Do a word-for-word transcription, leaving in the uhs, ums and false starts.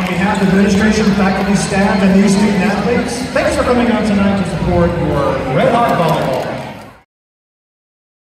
on behalf of administration, faculty, staff, and these student athletes, thanks for coming out tonight to support your